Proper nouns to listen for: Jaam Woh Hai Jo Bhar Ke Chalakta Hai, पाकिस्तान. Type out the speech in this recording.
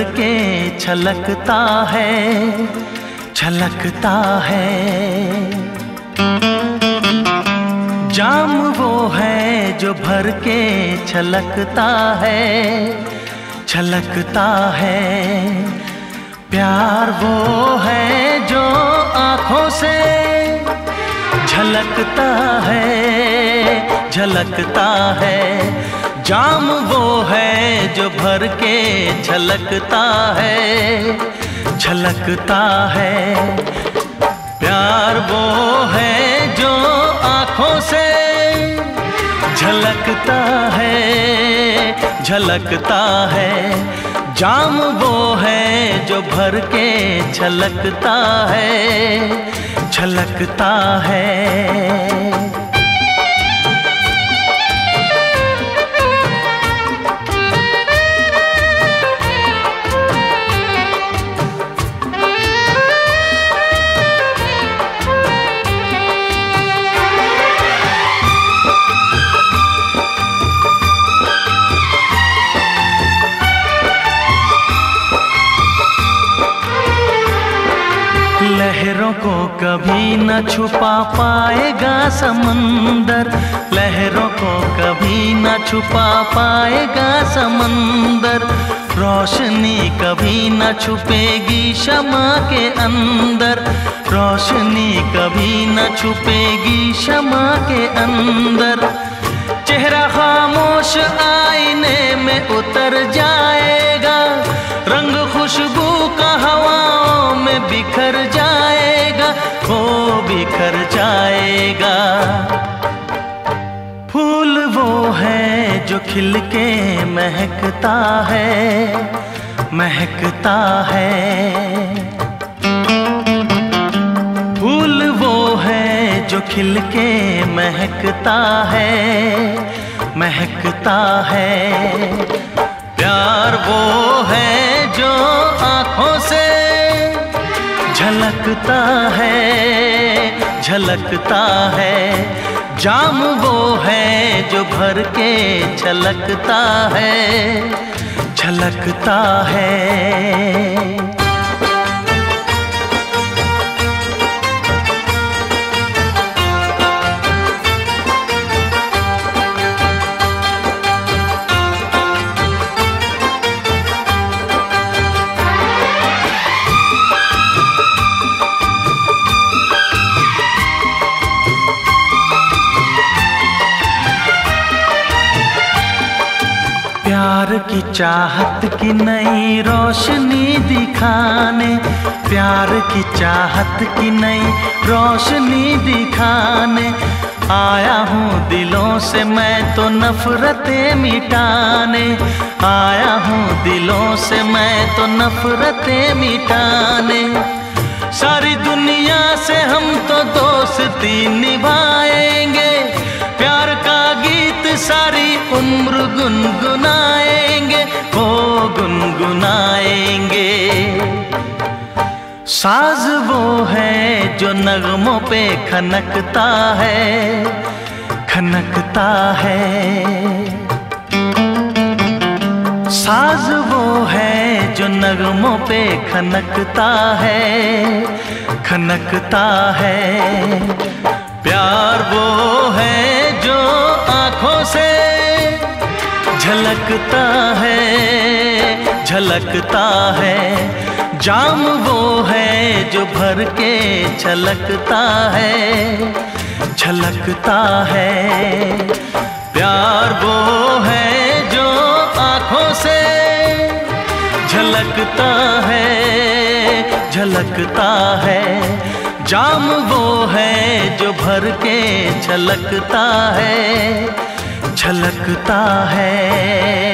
भर के छलकता है, छलकता है। जाम वो है जो भर के छलकता है, छलकता है। प्यार वो है जो आँखों से झलकता है, झलकता है। जाम वो है जो भर के छलकता है, छलकता है। प्यार वो है जो आँखों से झलकता है, झलकता है। जाम वो है जो भर के छलकता है, छलकता है। लहरों को कभी न छुपा पाएगा समंदर, लहरों को कभी न छुपा पाएगा समंदर। रोशनी कभी न छुपेगी शमा के अंदर, रोशनी कभी न छुपेगी शमा के अंदर। चेहरा खामोश आईने में उतर जाएगा, रंग खुशबू का हवाओं में बिखर जाएगा, वो बिखर जाएगा। फूल वो है जो खिल के महकता है, महकता है। फूल वो है जो खिल के महकता है, महकता है। प्यार वो है जो आँखों से झलकता है, झलकता है। जाम वो है जो भर के छलकता है, छलकता है। प्यार की चाहत की नई रोशनी दिखाने, प्यार की चाहत की नई रोशनी दिखाने। आया हूँ दिलों से मैं तो नफरतें मिटाने, आया हूँ दिलों से मैं तो नफरतें मिटाने। सारी दुनिया से हम तो दोस्ती निभाएंगे, प्यार का सारी उम्र गुनगुनाएंगे, वो गुनगुनाएंगे। साज वो है जो नगमों पे खनकता है, खनकता है। साज वो है जो नगमों पे खनकता है, खनकता है। प्यार वो है जो आँखों से झलकता है, झलकता है। जाम वो है जो भर के छलकता है, छलकता है। प्यार वो है जो आँखों से झलकता है, झलकता है। जाम वो है जो भर के छलकता है, छलकता है।